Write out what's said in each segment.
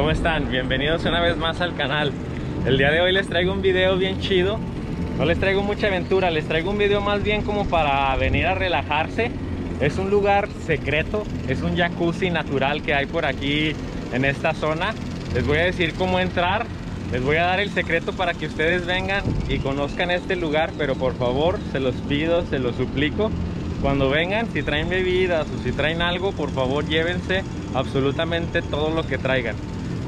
¿Cómo están? Bienvenidos una vez más al canal. El día de hoy les traigo un video bien chido. No les traigo mucha aventura, les traigo un video más bien como para venir a relajarse. Es un lugar secreto, es un jacuzzi natural que hay por aquí en esta zona. Les voy a decir cómo entrar, les voy a dar el secreto para que ustedes vengan y conozcan este lugar, pero por favor, se los pido, se los suplico, cuando vengan, si traen bebidas o si traen algo, por favor llévense absolutamente todo lo que traigan.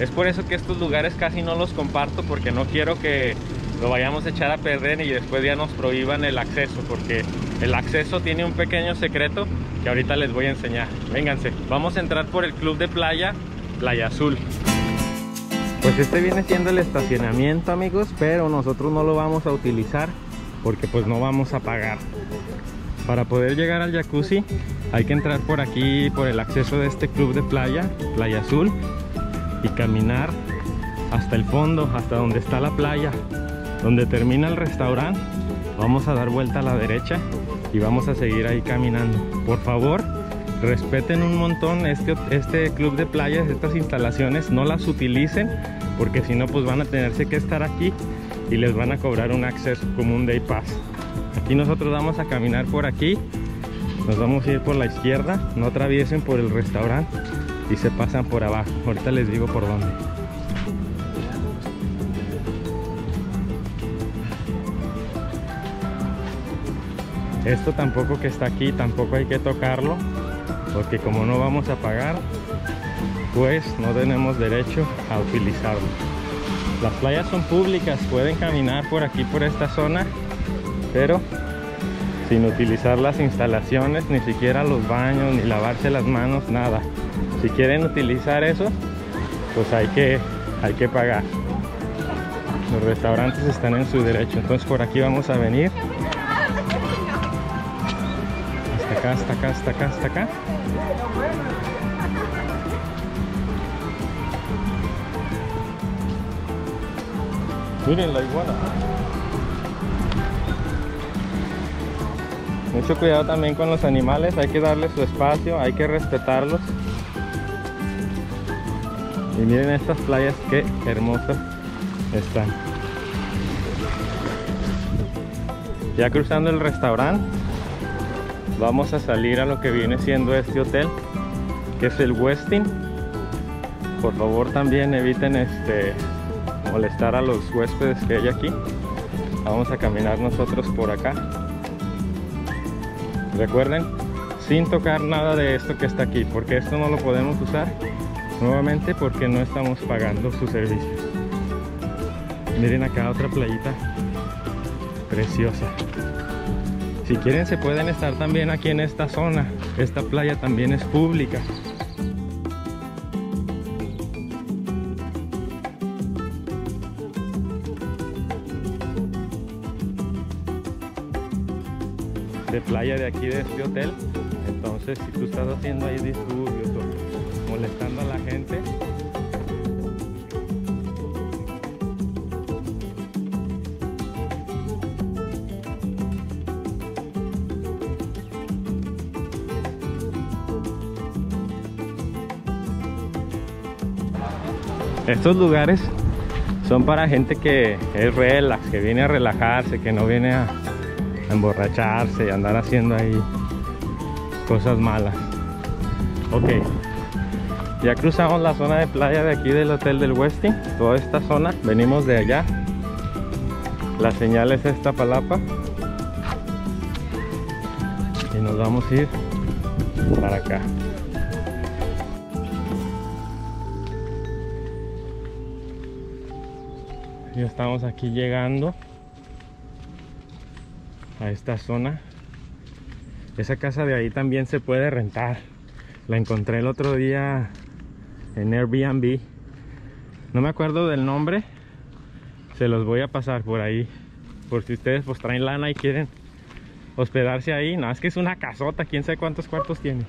Es por eso que estos lugares casi no los comparto, porque no quiero que lo vayamos a echar a perder y después ya nos prohíban el acceso, porque el acceso tiene un pequeño secreto que ahorita les voy a enseñar. Vénganse, vamos a entrar por el club de playa, Playa Azul. Pues este viene siendo el estacionamiento, amigos, pero nosotros no lo vamos a utilizar porque pues no vamos a pagar. Para poder llegar al jacuzzi hay que entrar por aquí, por el acceso de este club de playa, Playa Azul, y caminar hasta el fondo, hasta donde está la playa, donde termina el restaurante. Vamos a dar vuelta a la derecha y vamos a seguir ahí caminando. Por favor, respeten un montón este club de playas, estas instalaciones, no las utilicen, porque si no pues van a tenerse que estar aquí y les van a cobrar un acceso como un day pass. Aquí nosotros vamos a caminar por aquí, nos vamos a ir por la izquierda, no atraviesen por el restaurante y se pasan por abajo. Ahorita les digo por dónde. Esto tampoco que está aquí, tampoco hay que tocarlo, porque como no vamos a pagar, pues no tenemos derecho a utilizarlo. Las playas son públicas, pueden caminar por aquí, por esta zona, pero sin utilizar las instalaciones, ni siquiera los baños, ni lavarse las manos, nada. Si quieren utilizar eso, pues hay que pagar. Los restaurantes están en su derecho, entonces por aquí vamos a venir. Hasta acá, hasta acá, hasta acá, hasta acá. Miren la iguana. Mucho cuidado también con los animales, hay que darles su espacio, hay que respetarlos. Y miren estas playas, qué hermosas están. Ya cruzando el restaurante, vamos a salir a lo que viene siendo este hotel, que es el Westin. Por favor también eviten molestar a los huéspedes que hay aquí. Vamos a caminar nosotros por acá. Recuerden, sin tocar nada de esto que está aquí, porque esto no lo podemos usar nuevamente porque no estamos pagando su servicio. Miren acá otra playita preciosa. Si quieren se pueden estar también aquí en esta zona. Esta playa también es pública. De playa de aquí de este hotel, entonces si tú estás haciendo ahí disturbios o molestando a la gente, estos lugares son para gente que es relax, que viene a relajarse, que no viene a emborracharse y andar haciendo ahí cosas malas. Ok, ya cruzamos la zona de playa de aquí del hotel del Westin. Toda esta zona, venimos de allá. La señal es esta palapa y nos vamos a ir para acá. Ya estamos aquí llegando a esta zona. Esa casa de ahí también se puede rentar, la encontré el otro día en Airbnb, no me acuerdo del nombre, se los voy a pasar por ahí, por si ustedes pues traen lana y quieren hospedarse ahí. Nada, es que es una casota, quién sabe cuántos cuartos tiene.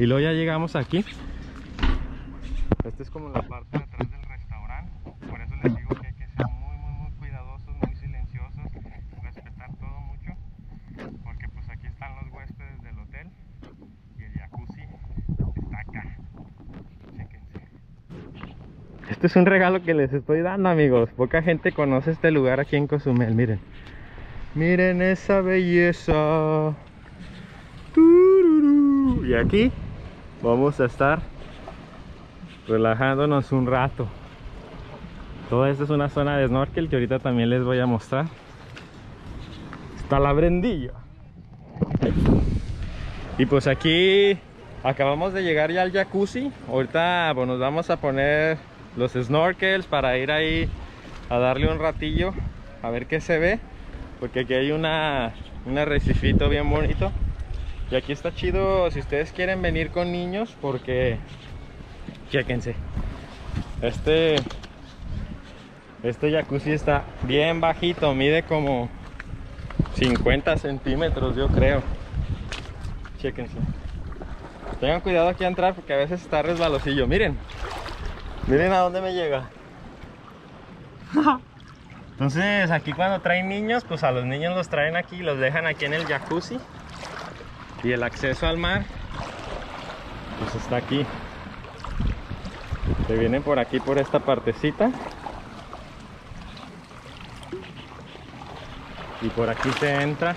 Y luego ya llegamos aquí, esta es como la parte de atrás del restaurante, por eso les digo que hay que ser muy cuidadosos, muy silenciosos, respetar todo mucho, porque pues aquí están los huéspedes del hotel y el jacuzzi está acá. Chéquense. Este es un regalo que les estoy dando, amigos. Poca gente conoce este lugar aquí en Cozumel. Miren, miren esa belleza. Y aquí vamos a estar relajándonos un rato. Toda esta es una zona de snorkel que ahorita también les voy a mostrar. Está la barandilla. Y pues aquí acabamos de llegar ya al jacuzzi. Ahorita pues, nos vamos a poner los snorkels para ir ahí a darle un ratillo, a ver qué se ve, porque aquí hay un arrecifito bien bonito. Y aquí está chido si ustedes quieren venir con niños, porque chéquense, este jacuzzi está bien bajito, mide como 50 centímetros yo creo. Chéquense. Tengan cuidado aquí a entrar porque a veces está resbalosillo. Miren, miren a dónde me llega. Entonces aquí cuando traen niños, pues a los niños los traen aquí, los dejan aquí en el jacuzzi. Y el acceso al mar pues está aquí. Se vienen por aquí, por esta partecita. Y por aquí se entra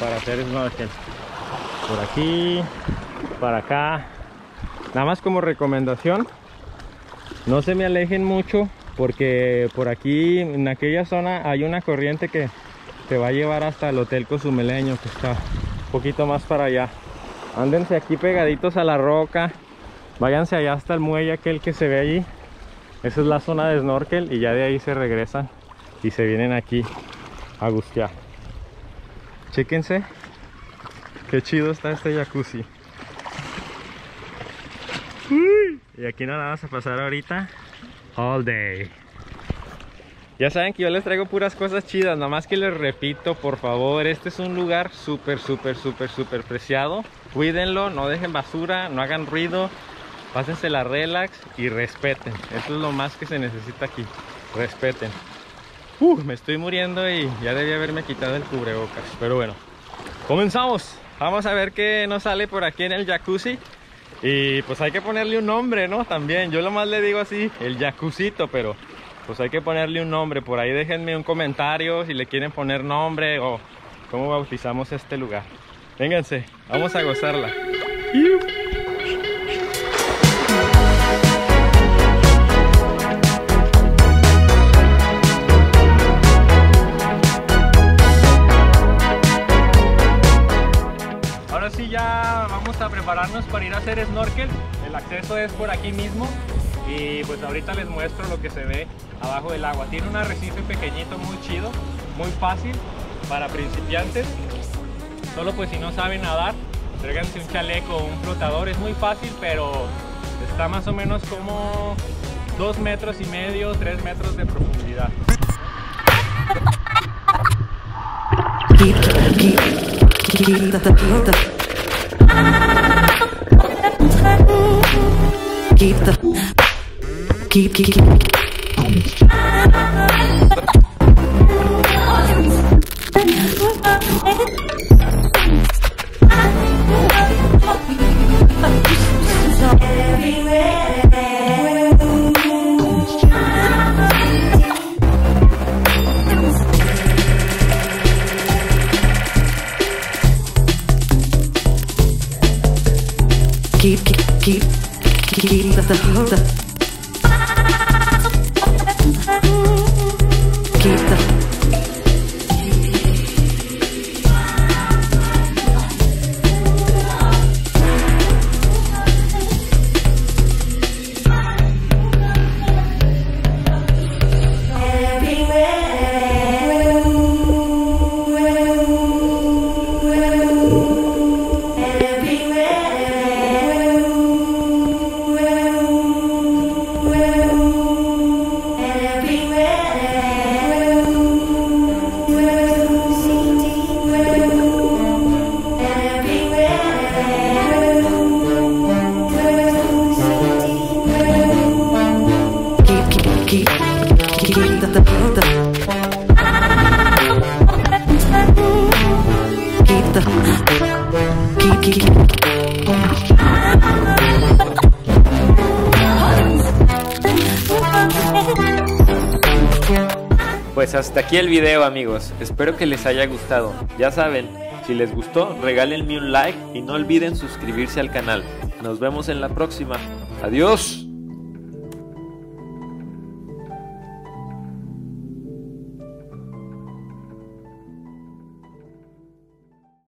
para hacer snorkel. Por aquí, para acá. Nada más como recomendación, no se me alejen mucho, porque por aquí, en aquella zona, hay una corriente que te va a llevar hasta el Hotel Cozumeleño, que está un poquito más para allá. Ándense aquí pegaditos a la roca, váyanse allá hasta el muelle aquel que se ve allí. Esa es la zona de snorkel, y ya de ahí se regresan y se vienen aquí a gustear. Chéquense qué chido está este jacuzzi. Y aquí nos vamos a pasar ahorita all day. Ya saben que yo les traigo puras cosas chidas, nada más que les repito, por favor, este es un lugar súper preciado. Cuídenlo, no dejen basura, no hagan ruido, pásense la relax y respeten. Eso es lo más que se necesita aquí, respeten. Me estoy muriendo y ya debí haberme quitado el cubrebocas, pero bueno, comenzamos. Vamos a ver qué nos sale por aquí en el jacuzzi. Y pues hay que ponerle un nombre, ¿no? También, yo lo más le digo así, el jacuzzito, pero pues hay que ponerle un nombre. Por ahí déjenme un comentario si le quieren poner nombre o cómo bautizamos este lugar. Vénganse, vamos a gozarla. Ahora sí ya vamos a prepararnos para ir a hacer snorkel. El acceso es por aquí mismo. Y pues ahorita les muestro lo que se ve abajo del agua. Tiene un arrecife pequeñito muy chido, muy fácil para principiantes. Solo pues si no saben nadar, tráiganse un chaleco o un flotador. Es muy fácil, pero está más o menos como 2,5 metros, 3 metros de profundidad. pues hasta aquí el video, amigos. Espero que les haya gustado. Ya saben, si les gustó, regálenme un like y no olviden suscribirse al canal. Nos vemos en la próxima. Adiós.